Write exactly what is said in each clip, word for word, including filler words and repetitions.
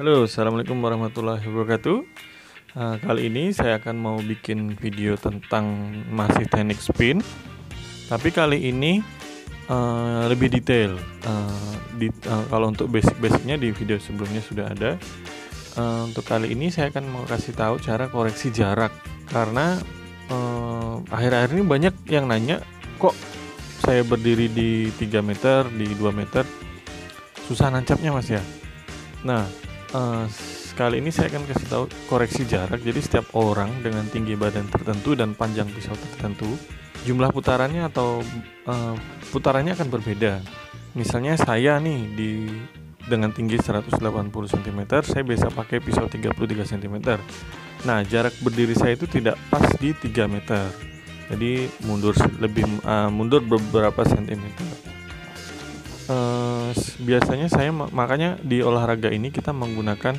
Halo, assalamualaikum warahmatullahi wabarakatuh. uh, Kali ini saya akan mau bikin video tentang masih teknik spin. Tapi kali ini uh, lebih detail. uh, di, uh, Kalau untuk basic-basicnya di video sebelumnya sudah ada. uh, Untuk kali ini saya akan mau kasih tahu cara koreksi jarak. Karena uh, akhir-akhir ini banyak yang nanya, kok saya berdiri di tiga meter, di dua meter susah nancapnya mas ya. Nah, Uh, kali ini saya akan kasih tahu koreksi jarak. Jadi setiap orang dengan tinggi badan tertentu dan panjang pisau tertentu, jumlah putarannya atau uh, putarannya akan berbeda. Misalnya saya nih di dengan tinggi seratus delapan puluh sentimeter, saya biasa pakai pisau tiga puluh tiga sentimeter. Nah, jarak berdiri saya itu tidak pas di tiga meter. Jadi mundur lebih uh, mundur beberapa sentimeter. Uh, biasanya saya makanya di olahraga ini kita menggunakan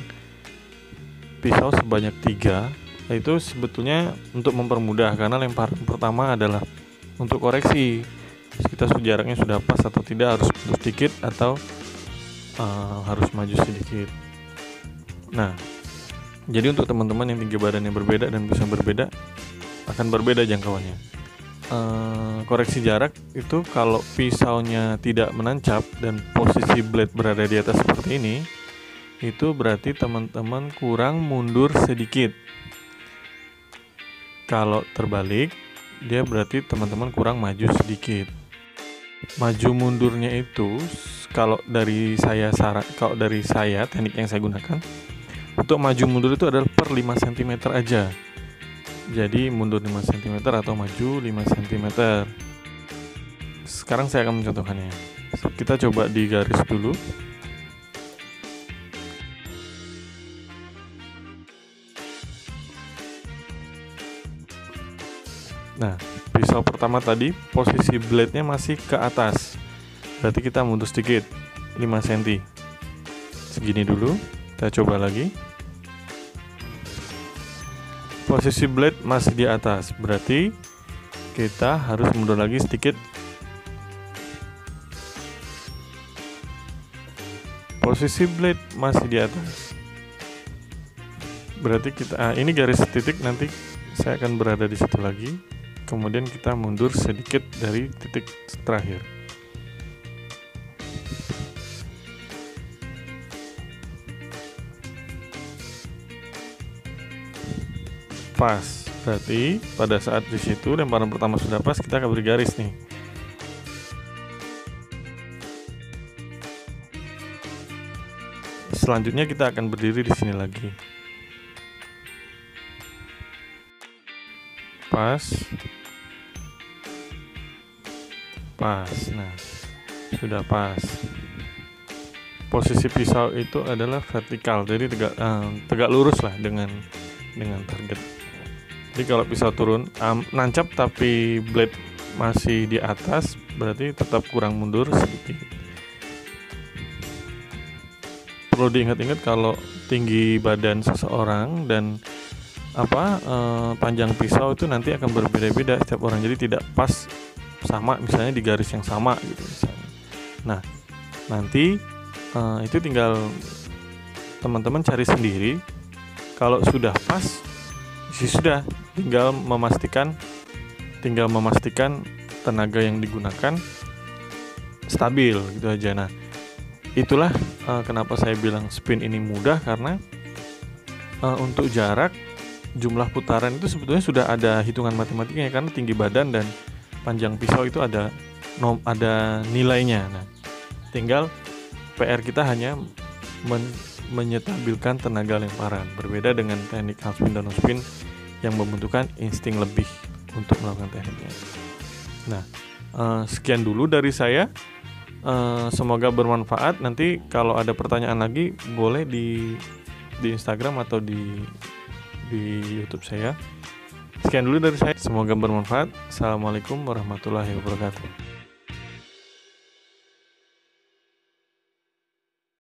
pisau sebanyak tiga, yaitu sebetulnya untuk mempermudah, karena lemparan pertama adalah untuk koreksi kita jaraknya sudah pas atau tidak, harus mundur sedikit atau uh, harus maju sedikit. Nah, jadi untuk teman-teman yang tinggi badannya berbeda dan bisa berbeda, akan berbeda jangkauannya. Uh, koreksi jarak itu kalau pisaunya tidak menancap dan posisi blade berada di atas seperti ini, itu berarti teman-teman kurang mundur sedikit. Kalau terbalik, dia berarti teman-teman kurang maju sedikit. Maju mundurnya itu kalau dari saya saran, kalau dari saya teknik yang saya gunakan untuk maju mundur itu adalah per lima sentimeter aja. Jadi mundur lima sentimeter atau maju lima sentimeter. Sekarang saya akan mencontohkannya. Kita coba di garis dulu. Nah, pisau pertama tadi posisi blade-nya masih ke atas. Berarti kita mundur sedikit, lima sentimeter. Segini dulu. Kita coba lagi. Posisi blade masih di atas, berarti kita harus mundur lagi sedikit. Posisi blade masih di atas, berarti kita ah, ini garis titik, nanti saya akan berada di situ lagi. Kemudian kita mundur sedikit dari titik terakhir. Pas, berarti pada saat di situ lemparan pertama sudah pas, kita akan bergaris nih. Selanjutnya kita akan berdiri di sini lagi. Pas, pas, nah sudah pas. Posisi pisau itu adalah vertikal, jadi tegak eh, tegak lurus lah dengan dengan target. Jadi kalau pisau turun, um, nancap tapi blade masih di atas, berarti tetap kurang mundur sedikit. Perlu diingat-ingat kalau tinggi badan seseorang dan apa eh, panjang pisau itu nanti akan berbeda-beda setiap orang. Jadi tidak pas sama, misalnya di garis yang sama gitu misalnya. Nah, nanti eh, itu tinggal teman-teman cari sendiri. Kalau sudah pas, sih sudah, tinggal memastikan tinggal memastikan tenaga yang digunakan stabil gitu aja. Nah, itulah uh, kenapa saya bilang spin ini mudah, karena uh, untuk jarak jumlah putaran itu sebetulnya sudah ada hitungan matematikanya, karena tinggi badan dan panjang pisau itu ada nom ada nilainya. Nah, tinggal P R kita hanya men menyetabilkan tenaga lemparan, berbeda dengan teknik half spin dan no spin yang membutuhkan insting lebih untuk melakukan tekniknya. Nah, eh, sekian dulu dari saya. Eh, semoga bermanfaat. Nanti kalau ada pertanyaan lagi boleh di di Instagram atau di di YouTube saya. Sekian dulu dari saya. Semoga bermanfaat. Assalamualaikum warahmatullahi wabarakatuh.